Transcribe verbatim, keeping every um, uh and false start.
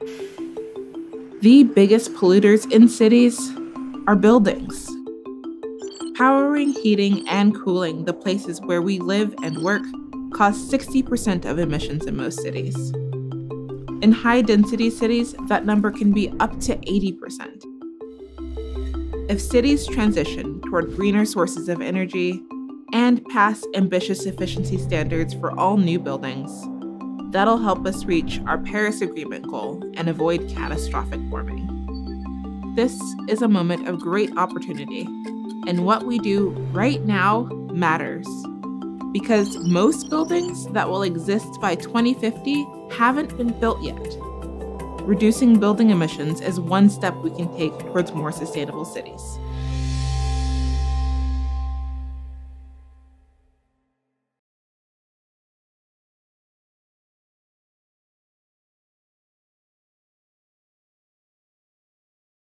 The biggest polluters in cities are buildings. Powering heating and cooling the places where we live and work costs sixty percent of emissions in most cities. In high-density cities, that number can be up to eighty percent. If cities transition toward greener sources of energy and pass ambitious efficiency standards for all new buildings, that'll help us reach our Paris Agreement goal and avoid catastrophic warming. This is a moment of great opportunity, and what we do right now matters, because most buildings that will exist by twenty fifty haven't been built yet. Reducing building emissions is one step we can take towards more sustainable cities.